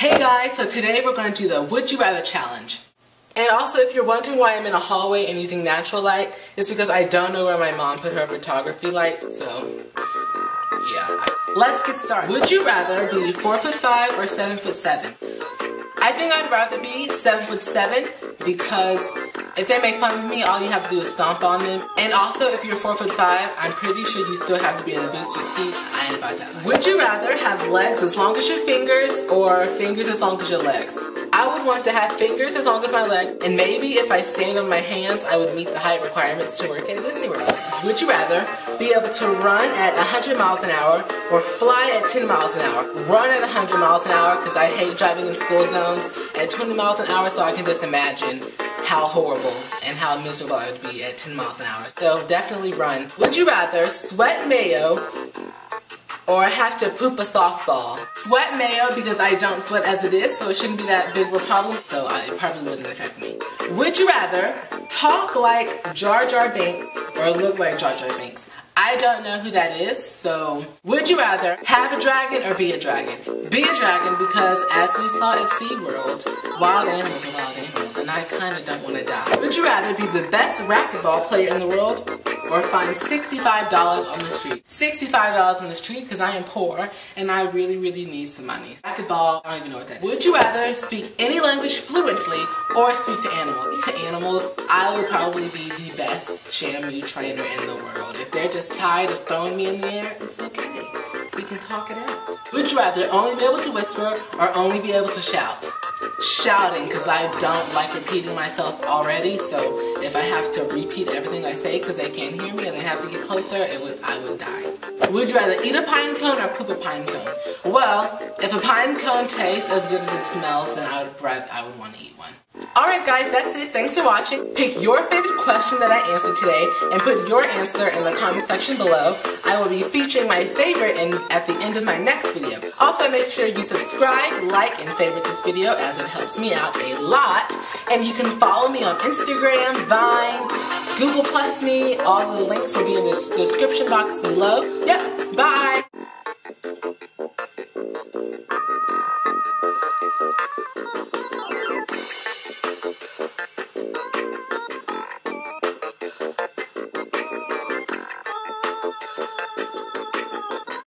Hey guys, so today we're going to do the Would You Rather Challenge. And also, if you're wondering why I'm in a hallway and using natural light, it's because I don't know where my mom put her photography lights, so yeah. Let's get started. Would you rather be 4'5" or 7'7"? I think I'd rather be 7'7", because if they make fun of me, all you have to do is stomp on them. And also, if you're 4'5", I'm pretty sure you still have to be in the booster seat. I ain't about that. Would you rather have legs as long as your fingers or fingers as long as your legs? I would want to have fingers as long as my legs, and maybe if I stand on my hands, I would meet the height requirements to work at Disney World. Would you rather be able to run at 100 miles an hour or fly at 10 miles an hour? Run at 100 miles an hour because I hate driving in school zones, at 20 miles an hour, so I can just imagine how horrible and how miserable I would be at 10 miles an hour. So definitely run. Would you rather sweat mayo or have to poop a softball? Sweat mayo because I don't sweat as it is, so it shouldn't be that big of a problem, so it probably wouldn't affect me. Would you rather talk like Jar Jar Binks or look like Jar Jar Binks? I don't know who that is, so would you rather have a dragon or be a dragon? Be a dragon because, as we saw at SeaWorld, wild animals are wild animals, and I kind of don't want to die. Would you rather be the best racquetball player in the world or find $65 on the street? $65 on the street because I am poor and I really, really need some money. Racquetball, I don't even know what that is. Would you rather speak any language fluently or speak to animals? To animals, I would probably be the best Shamu trainer in the world. If they're just tired of throwing me in the air, it's okay. We can talk it out. Would you rather only be able to whisper or only be able to shout? Shouting, because I don't like repeating myself already, so if I have to repeat everything I say because they can't hear me and they have to get closer, I would die. Would you rather eat a pine cone or poop a pine cone? Well, if a pine cone tastes as good as it smells, then I would want to eat one. Alright guys, that's it. Thanks for watching. Pick your favorite question that I answered today and put your answer in the comment section below. I will be featuring my favorite at the end of my next video. Also, make sure you subscribe, like, and favorite this video as it helps me out a lot. And you can follow me on Instagram, Vine, Google+ me. All the links will be in the description box below. Yep.